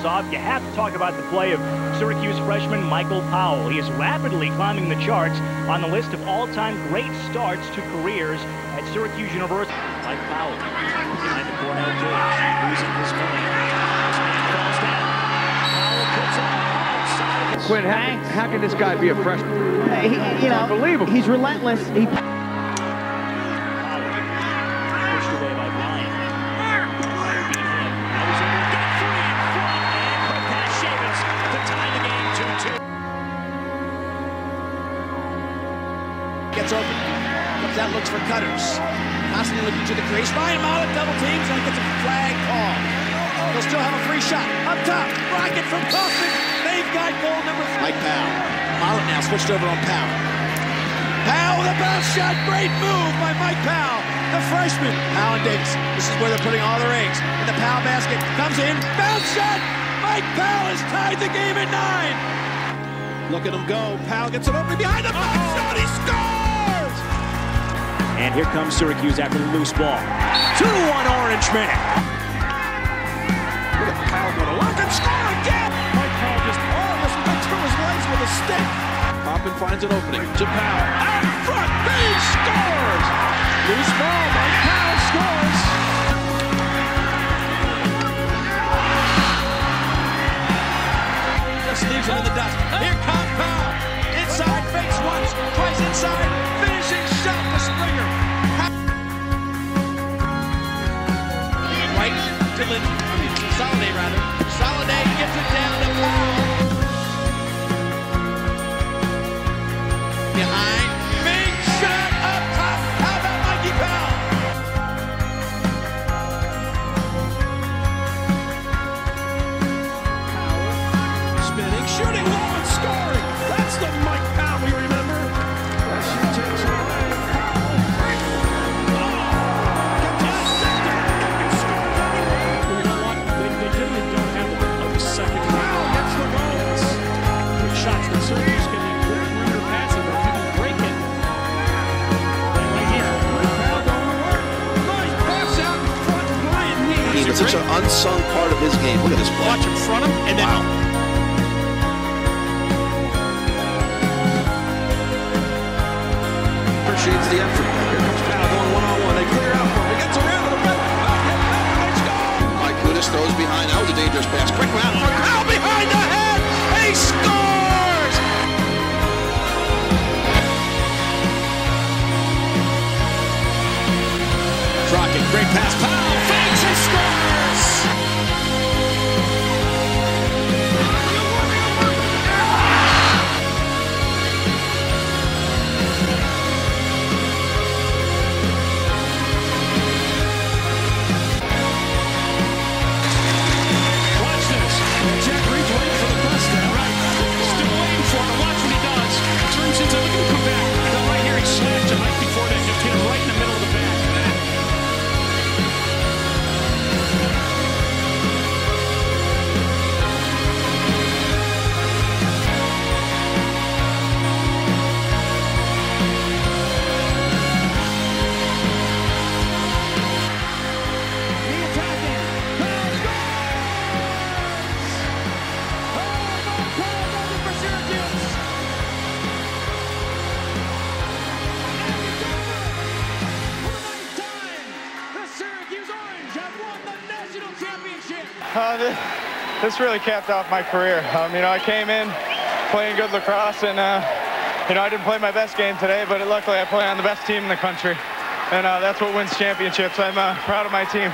tops off, you have to talk about the play of Syracuse freshman Michael Powell. He is rapidly climbing the charts on the list of all-time great starts to careers at Syracuse University. Mike Powell behind the corner, losing his falls down. Powell puts up. Quinn, how can this guy be a freshman? You know, unbelievable. He's relentless. Gets open, comes out, looks for cutters. Constantly looking to the crease. Ryan Mollett double teams and gets a flag call. They'll still have a free shot. Up top, Crockett from Crockett. They've got goal number 3. Mike Powell. Mollett now switched over on Powell. Powell, the bounce shot. Great move by Mike Powell, the freshman. Powell and Davis. This is where they're putting all their eggs. And the Powell basket comes in. Bounce shot. Mike Powell has tied the game at 9. Look at him go. Powell gets it open behind the box shot. He scores! And here comes Syracuse after the loose ball. 2-1 Orange Minute. Look at Powell go to lock and score again. Mike Powell just almost went through his legs with a stick. Poppin finds an opening to Powell. Out front, he scores! Loose ball, Mike Powell scores. Just leaves him in the dust. Here comes Powell. Inside, fakes once, twice inside. Finishing shot to Springer. White, Dillon, I mean, Soliday rather. Soliday gets it down to Powell. Behind, big shot up top. How about Mikey Powell? Powell, spinning, shooting low and scoring. That's the Mike Powell we remember. It's such an unsung part of his game. Look at this play. Watch in front of him, and then appreciates the effort. Here comes Powell going one-on-one. They clear out for him. He gets around to the middle. Mike Kudus throws behind. That was a dangerous pass. Quick round. Powell behind the head. He scores. Crockett, great pass. Powell. This really capped off my career. You know, I came in playing good lacrosse, and you know, I didn't play my best game today, but luckily I play on the best team in the country, and that's what wins championships. I'm proud of my team.